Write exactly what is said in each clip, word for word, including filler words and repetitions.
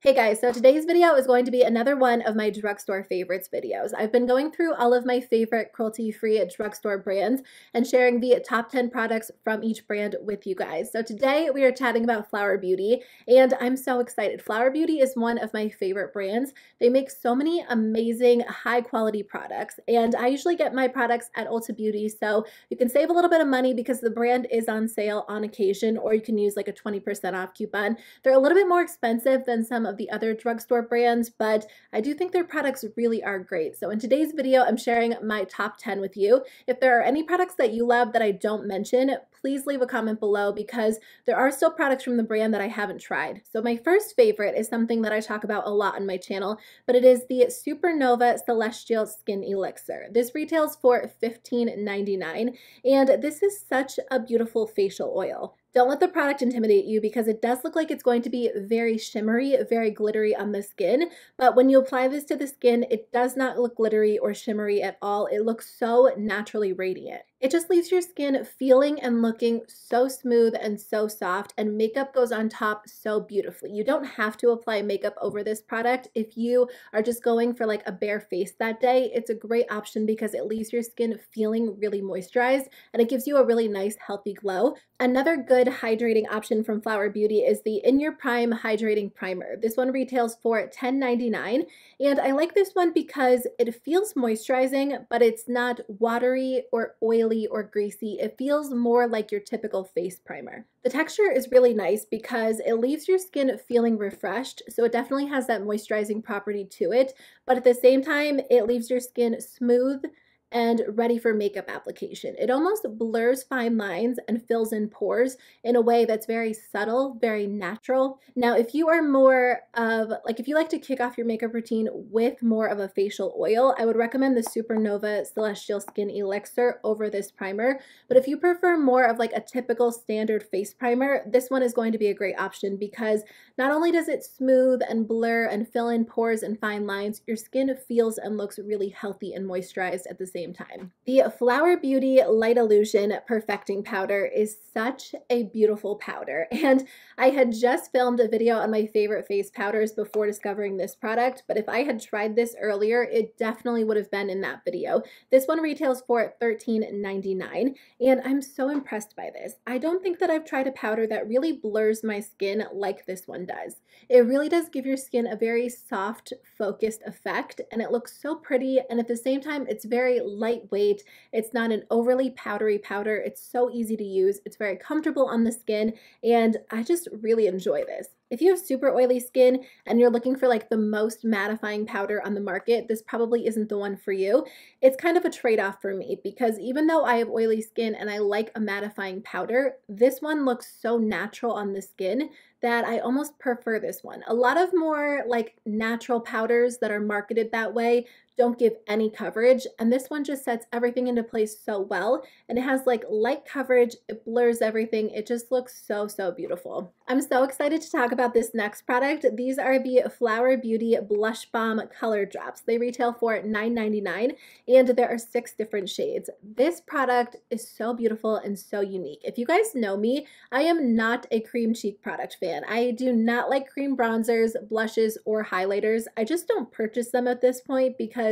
Hey guys, so today's video is going to be another one of my drugstore favorites videos. I've been going through all of my favorite cruelty-free drugstore brands and sharing the top ten products from each brand with you guys. So today we are chatting about Flower Beauty, and I'm so excited. Flower Beauty is one of my favorite brands. They make so many amazing high-quality products, and I usually get my products at Ulta Beauty, so you can save a little bit of money because the brand is on sale on occasion, or you can use like a twenty percent off coupon. They're a little bit more expensive than some of the other drugstore brands, but I do think their products really are great. So in today's video, I'm sharing my top ten with you. If there are any products that you love that I don't mention, please leave a comment below because there are still products from the brand that I haven't tried. So my first favorite is something that I talk about a lot on my channel, but it is the Supernova Celestial Skin Elixir. This retails for fifteen ninety-nine, and this is such a beautiful facial oil. Don't let the product intimidate you because it does look like it's going to be very shimmery, very glittery on the skin, but when you apply this to the skin, it does not look glittery or shimmery at all. It looks so naturally radiant. It just leaves your skin feeling and looking so smooth and so soft, and makeup goes on top so beautifully. You don't have to apply makeup over this product. If you are just going for like a bare face that day, it's a great option because it leaves your skin feeling really moisturized and it gives you a really nice healthy glow. Another good hydrating option from Flower Beauty is the In Your Prime Hydrating Primer. This one retails for ten ninety-nine, and I like this one because it feels moisturizing, but it's not watery or oily or greasy. It feels more like your typical face primer. The texture is really nice because it leaves your skin feeling refreshed, so it definitely has that moisturizing property to it, but at the same time, it leaves your skin smooth and ready for makeup application. It almost blurs fine lines and fills in pores in a way that's very subtle, very natural. Now, if you are more of, like if you like to kick off your makeup routine with more of a facial oil, I would recommend the Supernova Celestial Skin Elixir over this primer. But if you prefer more of like a typical standard face primer, this one is going to be a great option because not only does it smooth and blur and fill in pores and fine lines, your skin feels and looks really healthy and moisturized at the same time. Same time. The Flower Beauty Light Illusion Perfecting Powder is such a beautiful powder, and I had just filmed a video on my favorite face powders before discovering this product, but if I had tried this earlier, it definitely would have been in that video. This one retails for thirteen ninety-nine, and I'm so impressed by this. I don't think that I've tried a powder that really blurs my skin like this one does. It really does give your skin a very soft, focused effect, and it looks so pretty, and at the same time, it's very lightweight. It's not an overly powdery powder. It's so easy to use. It's very comfortable on the skin, and I just really enjoy this. If you have super oily skin and you're looking for like the most mattifying powder on the market, this probably isn't the one for you. It's kind of a trade-off for me because even though I have oily skin and I like a mattifying powder, this one looks so natural on the skin that I almost prefer this one. A lot of more like natural powders that are marketed that way don't give any coverage, and this one just sets everything into place so well, and it has like light coverage, it blurs everything, it just looks so, so beautiful. I'm so excited to talk about this next product. These are the Flower Beauty Blush Bomb Color Drops. They retail for nine ninety-nine, and there are six different shades. This product is so beautiful and so unique. If you guys know me, I am not a cream cheek product fan. I do not like cream bronzers, blushes, or highlighters. I just don't purchase them at this point because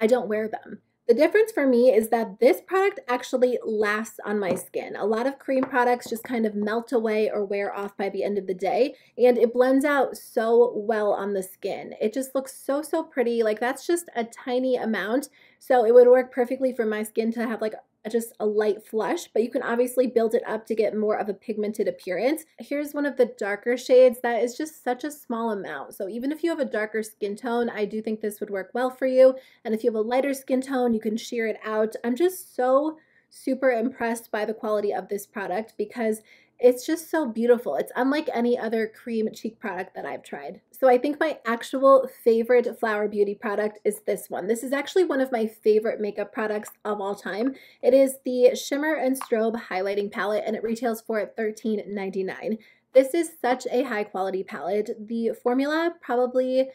I don't wear them. The difference for me is that this product actually lasts on my skin. A lot of cream products just kind of melt away or wear off by the end of the day, and it blends out so well on the skin. It just looks so, so pretty. Like that's just a tiny amount. So it would work perfectly for my skin to have like just a light flush, but you can obviously build it up to get more of a pigmented appearance. Here's one of the darker shades that is just such a small amount. So even if you have a darker skin tone, I do think this would work well for you. And if you have a lighter skin tone, you can sheer it out. I'm just so super impressed by the quality of this product because it's just so beautiful. It's unlike any other cream cheek product that I've tried. So I think my actual favorite Flower Beauty product is this one. This is actually one of my favorite makeup products of all time. It is the Shimmer and Strobe Highlighting Palette, and it retails for thirteen ninety-nine. This is such a high quality palette. The formula probably,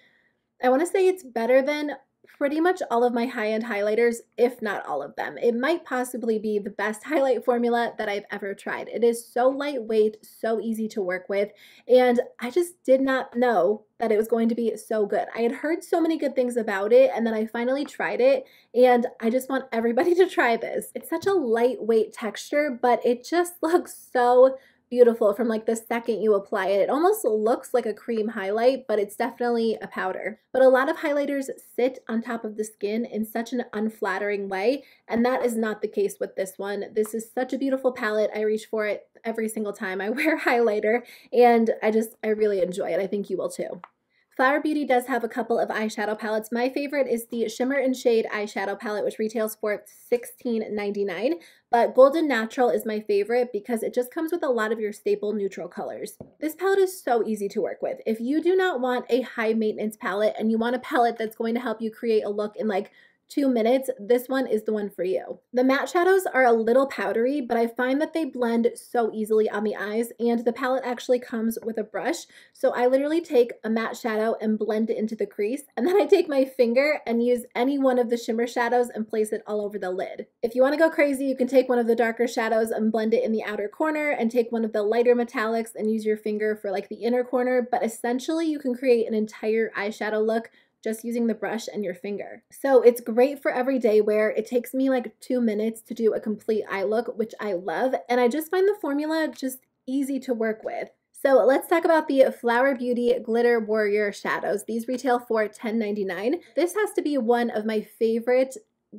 I want to say it's better than pretty much all of my high-end highlighters, if not all of them. It might possibly be the best highlight formula that I've ever tried. It is so lightweight, so easy to work with, and I just did not know that it was going to be so good. I had heard so many good things about it, and then I finally tried it, and I just want everybody to try this. It's such a lightweight texture, but it just looks so beautiful from like the second you apply it. It almost looks like a cream highlight, but it's definitely a powder. But a lot of highlighters sit on top of the skin in such an unflattering way, and that is not the case with this one. This is such a beautiful palette. I reach for it every single time I wear highlighter, and I just, I really enjoy it. I think you will too. Flower Beauty does have a couple of eyeshadow palettes. My favorite is the Shimmer and Shade eyeshadow palette, which retails for sixteen ninety-nine, but Golden Natural is my favorite because it just comes with a lot of your staple neutral colors. This palette is so easy to work with. If you do not want a high maintenance palette and you want a palette that's going to help you create a look in like two minutes, this one is the one for you. The matte shadows are a little powdery, but I find that they blend so easily on the eyes, and the palette actually comes with a brush. So I literally take a matte shadow and blend it into the crease, and then I take my finger and use any one of the shimmer shadows and place it all over the lid. If you want to go crazy, you can take one of the darker shadows and blend it in the outer corner, and take one of the lighter metallics and use your finger for like the inner corner, but essentially you can create an entire eyeshadow look just using the brush and your finger. So it's great for everyday wear. It takes me like two minutes to do a complete eye look, which I love, and I just find the formula just easy to work with. So let's talk about the Flower Beauty Glitter Warrior Shadows. These retail for ten ninety-nine. This has to be one of my favorite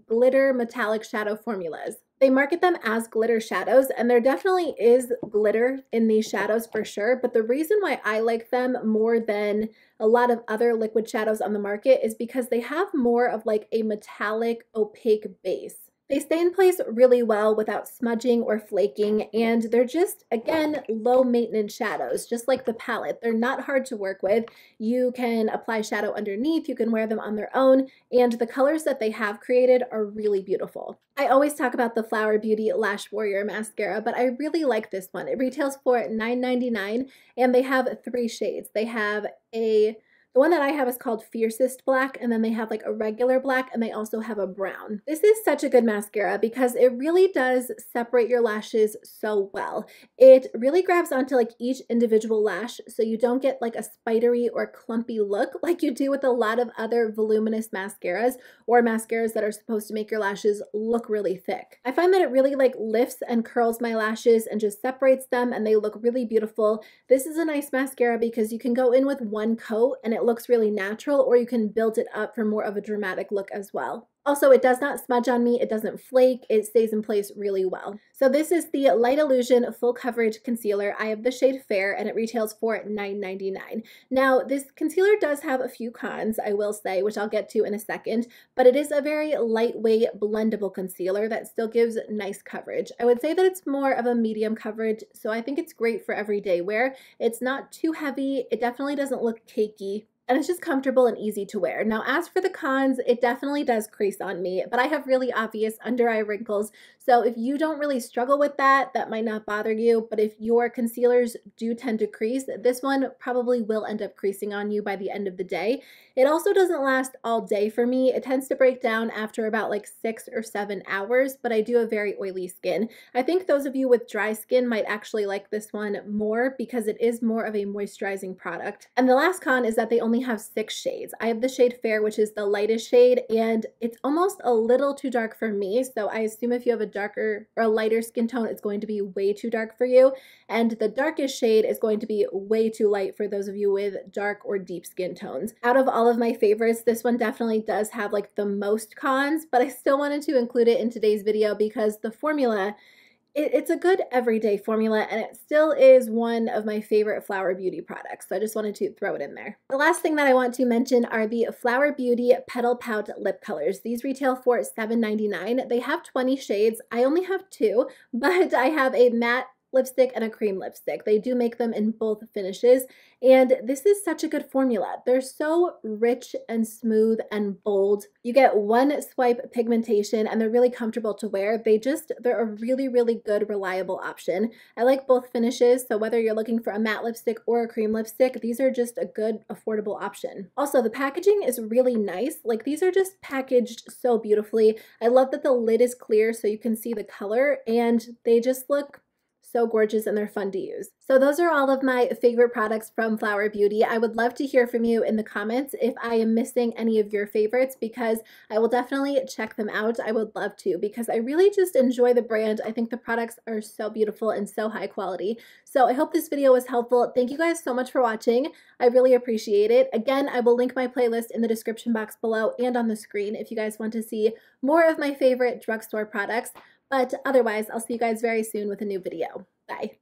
glitter metallic shadow formulas. They market them as glitter shadows, and there definitely is glitter in these shadows for sure, but the reason why I like them more than a lot of other liquid shadows on the market is because they have more of like a metallic, opaque base. They stay in place really well without smudging or flaking, and they're just, again, low maintenance shadows, just like the palette. They're not hard to work with. You can apply shadow underneath, you can wear them on their own, and the colors that they have created are really beautiful. I always talk about the Flower Beauty Lash Warrior mascara, but I really like this one. It retails for nine ninety-nine, and they have three shades. They have a The one that I have is called Fiercest Black, and then they have like a regular black, and they also have a brown. This is such a good mascara because it really does separate your lashes so well. It really grabs onto like each individual lash, so you don't get like a spidery or clumpy look like you do with a lot of other voluminous mascaras or mascaras that are supposed to make your lashes look really thick. I find that it really like lifts and curls my lashes and just separates them, and they look really beautiful. This is a nice mascara because you can go in with one coat and it looks really natural, or you can build it up for more of a dramatic look as well. Also, it does not smudge on me, it doesn't flake, it stays in place really well. So this is the Light Illusion Full Coverage Concealer. I have the shade Fair, and it retails for nine ninety-nine. Now, this concealer does have a few cons, I will say, which I'll get to in a second, but it is a very lightweight, blendable concealer that still gives nice coverage. I would say that it's more of a medium coverage, so I think it's great for everyday wear. It's not too heavy, it definitely doesn't look cakey, and it's just comfortable and easy to wear. Now, as for the cons, it definitely does crease on me, but I have really obvious under eye wrinkles. So if you don't really struggle with that, that might not bother you. But if your concealers do tend to crease, this one probably will end up creasing on you by the end of the day. It also doesn't last all day for me. It tends to break down after about like six or seven hours, but I do have very oily skin. I think those of you with dry skin might actually like this one more because it is more of a moisturizing product. And the last con is that they only have six shades. I have the shade Fair, which is the lightest shade, and it's almost a little too dark for me, so I assume if you have a darker or a lighter skin tone, it's going to be way too dark for you, and the darkest shade is going to be way too light for those of you with dark or deep skin tones. Out of all of my favorites, this one definitely does have like the most cons, but I still wanted to include it in today's video because the formula, it's a good everyday formula, and it still is one of my favorite Flower Beauty products, so I just wanted to throw it in there. The last thing that I want to mention are the Flower Beauty Petal Pout Lip Colors. These retail for seven ninety-nine. They have twenty shades. I only have two, but I have a matte lipstick and a cream lipstick. They do make them in both finishes, and this is such a good formula. They're so rich and smooth and bold. You get one swipe pigmentation and they're really comfortable to wear. They just, they're a really, really good, reliable option. I like both finishes, so whether you're looking for a matte lipstick or a cream lipstick, these are just a good, affordable option. Also, the packaging is really nice. Like, these are just packaged so beautifully. I love that the lid is clear so you can see the color, and they just look so gorgeous and they're fun to use. So those are all of my favorite products from Flower Beauty. I would love to hear from you in the comments if I am missing any of your favorites, because I will definitely check them out. I would love to, because I really just enjoy the brand. I think the products are so beautiful and so high quality. So I hope this video was helpful. Thank you guys so much for watching. I really appreciate it. Again, I will link my playlist in the description box below and on the screen if you guys want to see more of my favorite drugstore products. But otherwise, I'll see you guys very soon with a new video. Bye.